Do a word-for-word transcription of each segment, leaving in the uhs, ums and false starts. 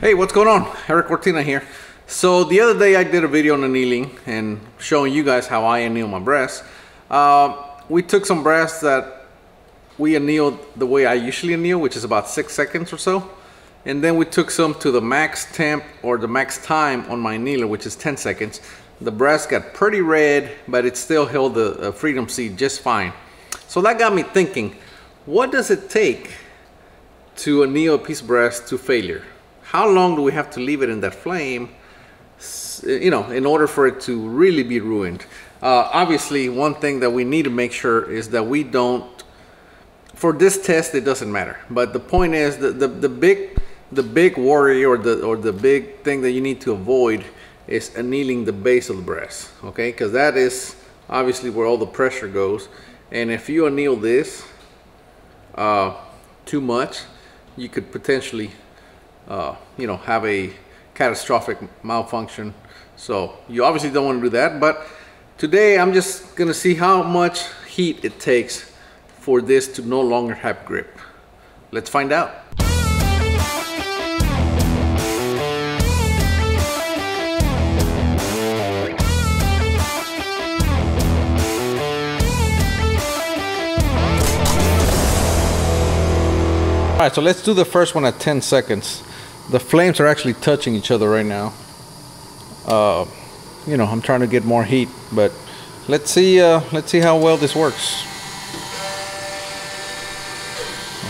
Hey, what's going on? Eric Cortina here. So the other day I did a video on annealing and showing you guys how I anneal my brass. Uh, we took some brass that we annealed the way I usually anneal, which is about six seconds or so. And then we took some to the max temp or the max time on my annealer, which is ten seconds. The brass got pretty red, but it still held the freedom seed just fine. So that got me thinking, what does it take to anneal a piece of brass to failure? How long do we have to leave it in that flame, you know, in order for it to really be ruined? Uh, obviously, one thing that we need to make sure is that we don't, for this test, it doesn't matter. But the point is, the, the, the, big, the big worry or the, or the big thing that you need to avoid is annealing the base of the brass, okay? Because that is obviously where all the pressure goes. And if you anneal this uh, too much, you could potentially Uh, you know, have a catastrophic malfunction. So you obviously don't want to do that, but today I'm just gonna see how much heat it takes for this to no longer have grip. Let's find out. All right, so let's do the first one at ten seconds. The flames are actually touching each other right now. Uh, you know, I'm trying to get more heat, but let's see. Uh, let's see how well this works.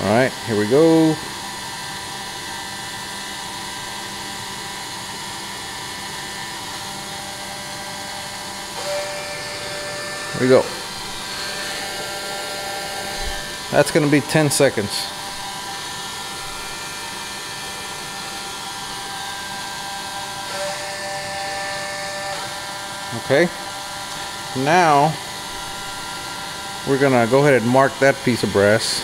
All right, here we go. Here we go. That's going to be ten seconds. Okay, now we're gonna go ahead and mark that piece of brass.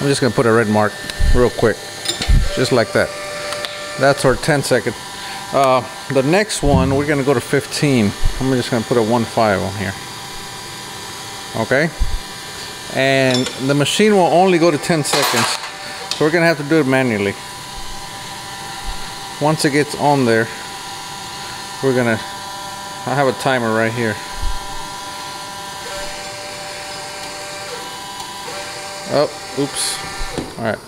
I'm just gonna put a red mark real quick, just like that. That's our ten second. Uh, the next one, we're gonna go to fifteen. I'm just gonna put a one five on here. Okay, and the machine will only go to ten seconds, so we're gonna have to do it manually. Once it gets on there, we're gonna I have a timer right here. Oh, oops. All right.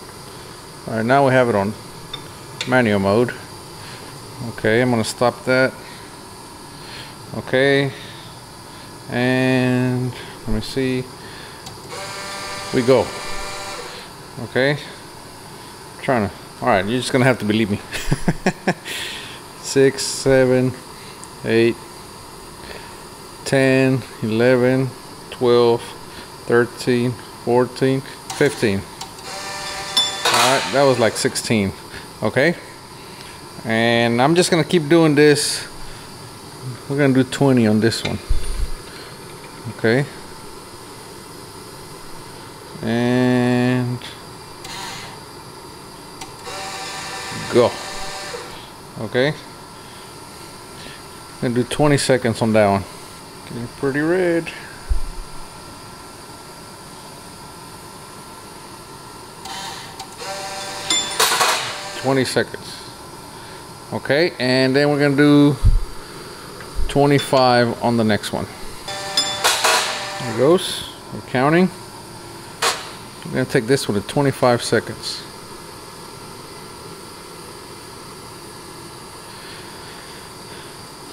All right, now we have it on manual mode. Okay, I'm gonna stop that. Okay. And let me see. We go. Okay. I'm trying to. All right, you're just gonna have to believe me. Six, seven, eight. ten, eleven, twelve, thirteen, fourteen, fifteen. Alright, that was like sixteen. Okay. And I'm just going to keep doing this. We're going to do twenty on this one. Okay. And go. Okay. I'm going to do twenty seconds on that one. Getting pretty red. twenty seconds. Okay, and then we're gonna do twenty-five on the next one. There it goes. We're counting. We're gonna take this one at twenty-five seconds.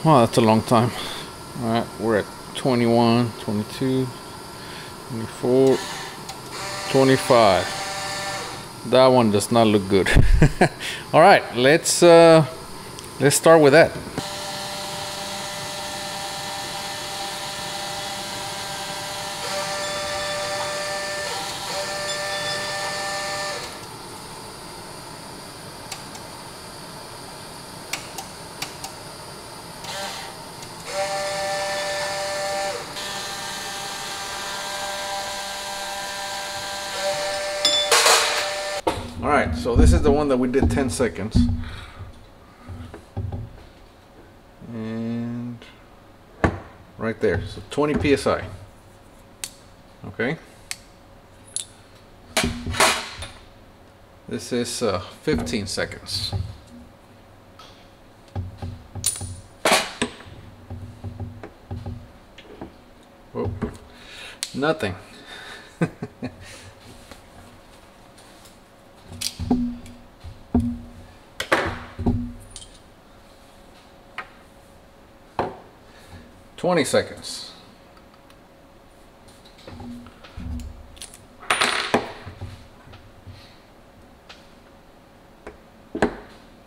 Wow, that's a long time. All right, we're at twenty-one, twenty-two, twenty-four, twenty-five. That one does not look good. All right, let's uh, let's start with that. Alright, so this is the one that we did ten seconds. And right there, so twenty P S I. Okay. This is uh, fifteen seconds. Whoa. Nothing. Twenty seconds.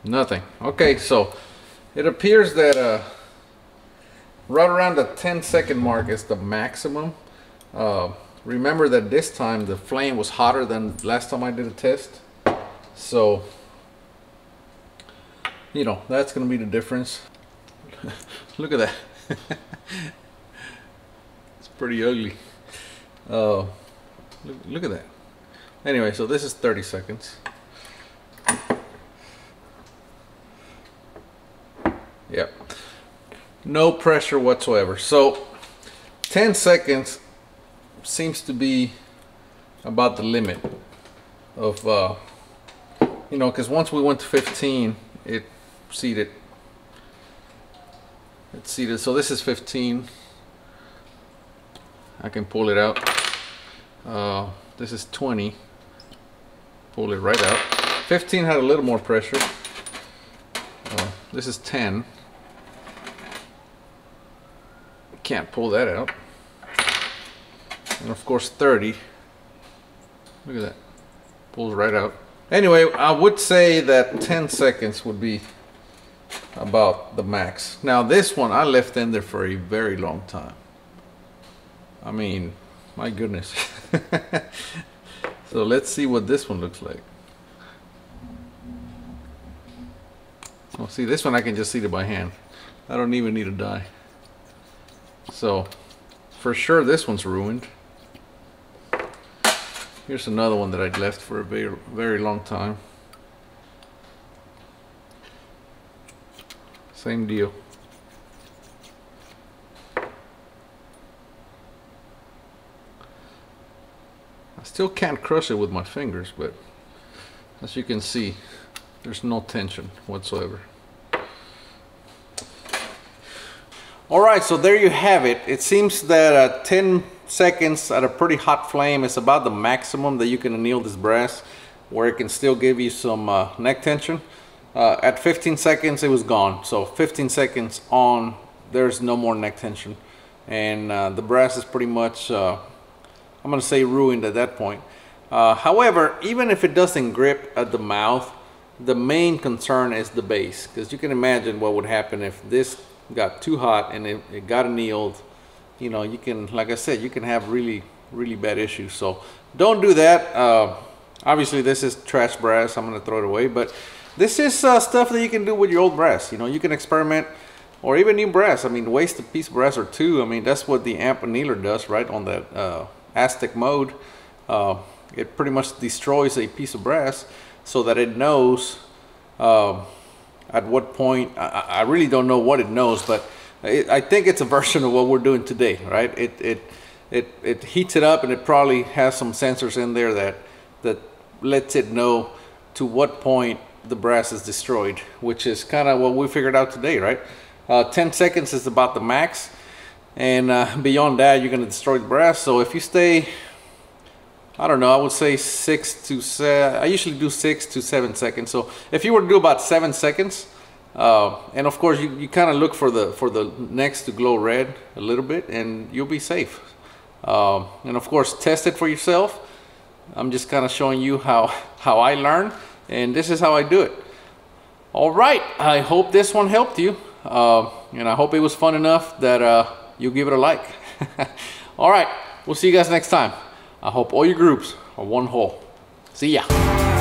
Nothing. Okay, so it appears that uh, right around the ten second mark is the maximum. Uh, remember that this time the flame was hotter than last time I did a test. So, you know, that's going to be the difference. Look at that. It's pretty ugly. Uh, look, look at that. Anyway, so this is thirty seconds. Yep. No pressure whatsoever. So ten seconds seems to be about the limit of, uh, you know, because once we went to fifteen, it seated. It seated. So this is fifteen. I can pull it out. Uh, this is twenty. Pull it right out. fifteen had a little more pressure. Uh, this is ten. Can't pull that out. And of course thirty. Look at that. Pulls right out. Anyway, I would say that ten seconds would be about the max. Now this one I left in there for a very long time. I mean, my goodness. So let's see what this one looks like. Oh, see, this one I can just seat it by hand. I don't even need a die. So for sure this one's ruined. Here's another one that I'd left for a very, very long time. Same deal. I still can't crush it with my fingers, but as you can see, there's no tension whatsoever. Alright, so there you have it. It seems that uh, ten seconds at a pretty hot flame is about the maximum that you can anneal this brass, where it can still give you some uh, neck tension. Uh, at fifteen seconds it was gone. So fifteen seconds on, there's no more neck tension, and uh, the brass is pretty much uh, I'm gonna say ruined at that point. Uh, however, even if it doesn't grip at the mouth, the main concern is the base, because you can imagine what would happen if this got too hot and it, it got annealed. You know, you can, like I said, you can have really really bad issues, so don't do that. Uh, obviously this is trash brass, I'm gonna throw it away, but this is uh, stuff that you can do with your old brass. You know, you can experiment, or even new brass. I mean, waste a piece of brass or two. I mean, that's what the amp annealer does, right? On that uh, Aztec mode, uh, it pretty much destroys a piece of brass so that it knows uh, at what point. I, I really don't know what it knows, but it, I think it's a version of what we're doing today, right? It it it it heats it up, and it probably has some sensors in there that that lets it know to what point the brass is destroyed, which is kind of what we figured out today, right? uh, ten seconds is about the max, and uh, beyond that you're gonna destroy the brass. So if you stay, I don't know, I would say six to seven, I usually do six to seven seconds. So if you were to do about seven seconds, uh, and of course you, you kind of look for the for the necks to glow red a little bit, and you'll be safe. Um, and of course test it for yourself. I'm just kind of showing you how how I learn, and this is how I do it. All right, I hope this one helped you, uh, and I hope it was fun enough that uh, you give it a like. All right, we'll see you guys next time. I hope all your groups are one whole. See ya.